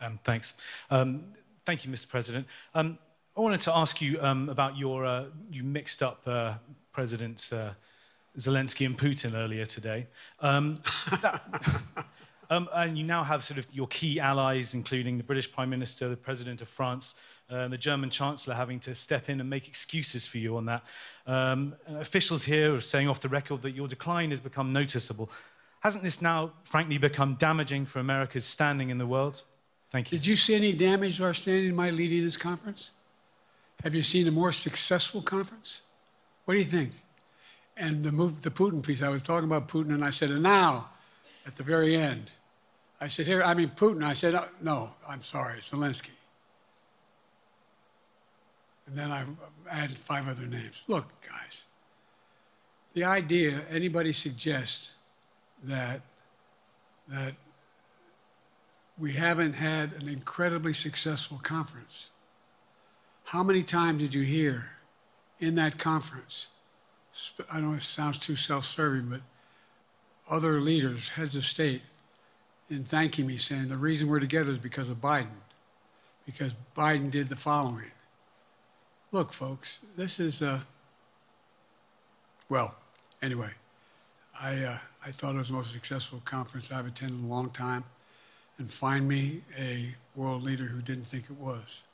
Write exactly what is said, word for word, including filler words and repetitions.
Um, thanks. Um, thank you, Mister President. Um, I wanted to ask you um, about your, uh, you mixed up uh, Presidents uh, Zelensky and Putin earlier today. Um, that, um, and you now have sort of your key allies, including the British Prime Minister, the President of France, uh, and the German Chancellor having to step in and make excuses for you on that. Um, and officials here are saying off the record that your decline has become noticeable. Hasn't this now, frankly, become damaging for America's standing in the world? Thank you. Did you see any damage to our standing by leading this conference? Have you seen a more successful conference? What do you think? And the, move, the Putin piece, I was talking about Putin, and I said, and now, at the very end, I said, here, I mean, Putin, I said, oh, no, I'm sorry, Zelensky. And then I added five other names. Look, guys, the idea anybody suggests that, that we haven't had an incredibly successful conference. How many times did you hear in that conference, I know it sounds too self-serving, but other leaders, heads of state, in thanking me, saying the reason we're together is because of Biden, because Biden did the following. Look, folks, this is, uh, well, anyway, I, uh, I thought it was the most successful conference I've attended in a long time, and find me a world leader who didn't think it was.